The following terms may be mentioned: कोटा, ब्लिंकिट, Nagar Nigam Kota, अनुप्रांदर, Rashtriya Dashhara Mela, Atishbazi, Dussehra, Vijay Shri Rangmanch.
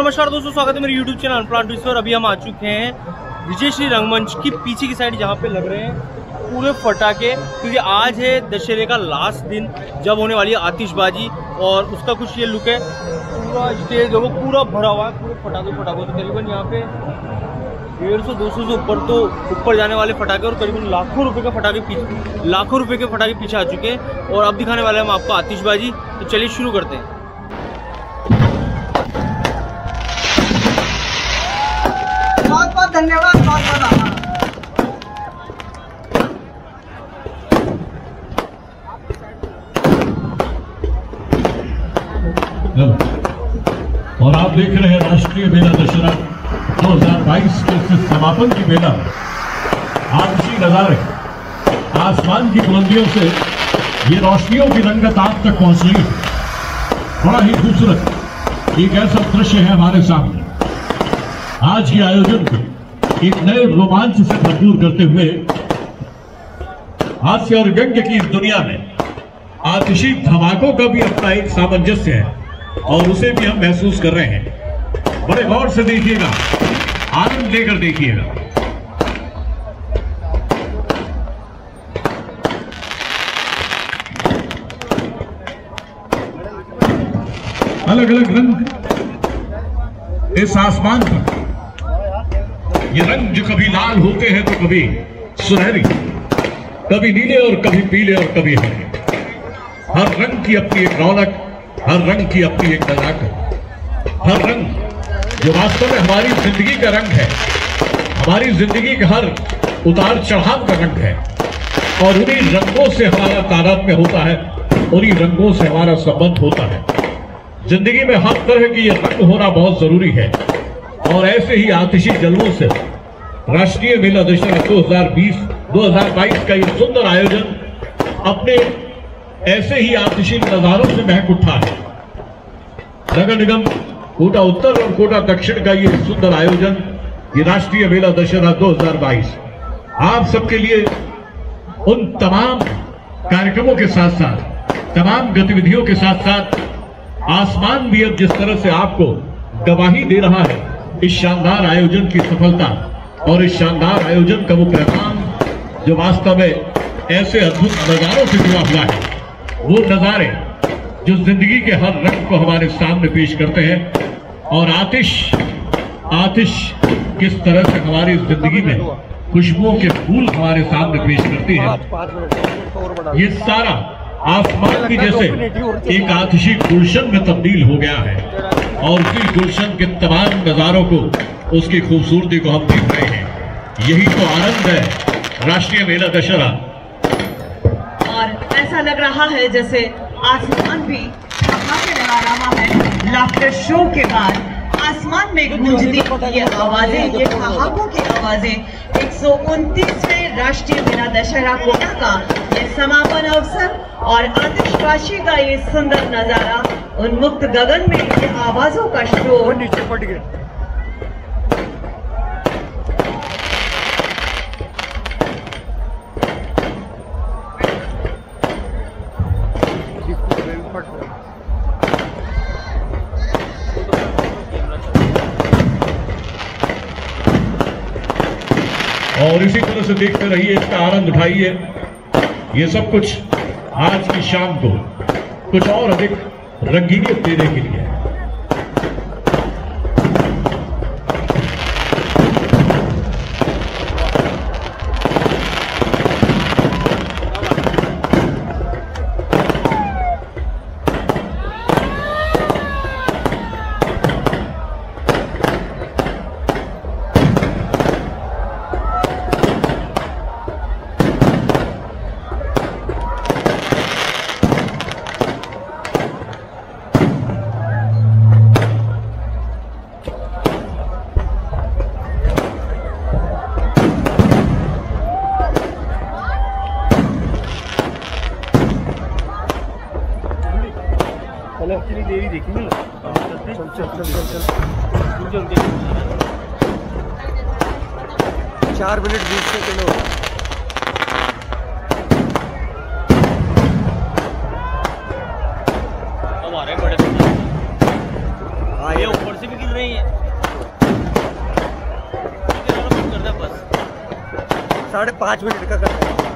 नमस्कार दोस्तों, स्वागत है मेरे YouTube चैनल अनुप्रांदर। और अभी हम आ चुके हैं विजय श्री रंगमंच की पीछे की साइड, जहाँ पे लग रहे हैं पूरे फटाके, क्योंकि आज है दशहरे का लास्ट दिन जब होने वाली है आतिशबाजी। और उसका कुछ ये लुक है, पूरा स्टेज वो पूरा भरा हुआ है, पूरे फटाकों से। करीबन यहाँ पे 150-200 से ऊपर तो ऊपर जाने वाले फटाखे, और करीबन लाखों रुपये के फटाखे पीछे आ चुके हैं। और अब दिखाने वाले हम आपको आतिशबाजी, तो चलिए शुरू करते हैं। धन्यवाद, बहुत बहुत आभार। और आप देख रहे हैं राष्ट्रीय मेला दशहरा 2022 के समापन की मेला। आरसी नजारे, आसमान की बुलंदियों से ये रोशनियों की रंगत आप तक पहुंच रही है। बड़ा ही खूबसूरत एक ऐसा दृश्य है हमारे सामने। आज के आयोजन को एक नए रोमांच से भरपूर करते हुए हास्य और व्यंग की इस दुनिया में आतिशी धमाकों का भी अपना एक सामंजस्य है, और उसे भी हम महसूस कर रहे हैं। बड़े गौर से देखिएगा, आनंद लेकर देखिएगा। अलग अलग रंग इस आसमान पर, ये रंग जो कभी लाल होते हैं तो कभी सुनहरी, कभी नीले और कभी पीले और कभी हरे। हर रंग की अपनी एक रौनक, हर रंग की अपनी एक नजाकत। हर रंग जो वास्तव में हमारी जिंदगी का रंग है, हमारी जिंदगी का हर उतार चढ़ाव का रंग है। और उन्हीं रंगों से हमारा तादात्म्य होता है, उन्हीं रंगों से हमारा संबंध होता है। जिंदगी में हर तरह की यह रंग होना बहुत जरूरी है। और ऐसे ही आतिशी जलवों से राष्ट्रीय मेला दशहरा 2022 का यह सुंदर आयोजन अपने ऐसे ही आतिशी नजारों से महक उठा है। नगर निगम कोटा उत्तर और कोटा दक्षिण का यह सुंदर आयोजन, ये राष्ट्रीय मेला दशहरा 2022 आप सबके लिए उन तमाम कार्यक्रमों के साथ साथ, तमाम गतिविधियों के साथ साथ आसमान भी अब जिस तरह से आपको गवाही दे रहा है इस शानदार आयोजन की सफलता और इस शानदार आयोजन का वो पैगाम जो वास्तव में ऐसे अद्भुत नजारों से जुड़ा हुआ है, वो नजारे जो जिंदगी के हर रंग को हमारे सामने पेश करते हैं। और आतिश किस तरह से हमारी जिंदगी में खुशबुओं के फूल हमारे सामने पेश करती है, ये सारा आसमान की जैसे एक आतिशी गुलशन में तब्दील हो गया है। और उसी गुलशन के तमाम नजारों को, उसकी खूबसूरती को हम देख रहे हैं। यही तो आनंद है राष्ट्रीय मेला दशहरा। और ऐसा लग रहा है जैसे आसमान भी धमाके लगा रहा है। लाफ्टर शो के बाद आसमान में गूंजती ये आवाजें, ये धमाकों की आवाजें 129वें राष्ट्रीय मेला दशहरा कोटा का ये समापन अवसर और आतिशबाजी का ये सुंदर नजारा, उन्मुक्त गगन में ये आवाजों का शोर। नीचे पड़ गए। और इसी तरह से देखते रहिए, इसका आनंद उठाइए। ये सब कुछ आज की शाम को कुछ और अधिक रंगीनियत देने के लिए है। चल 4 मिनट 20 से चलो। अब आ रहे बड़े, हाँ ये ऊपर से भी गिर रही है। 5.5 मिनट का करते हैं।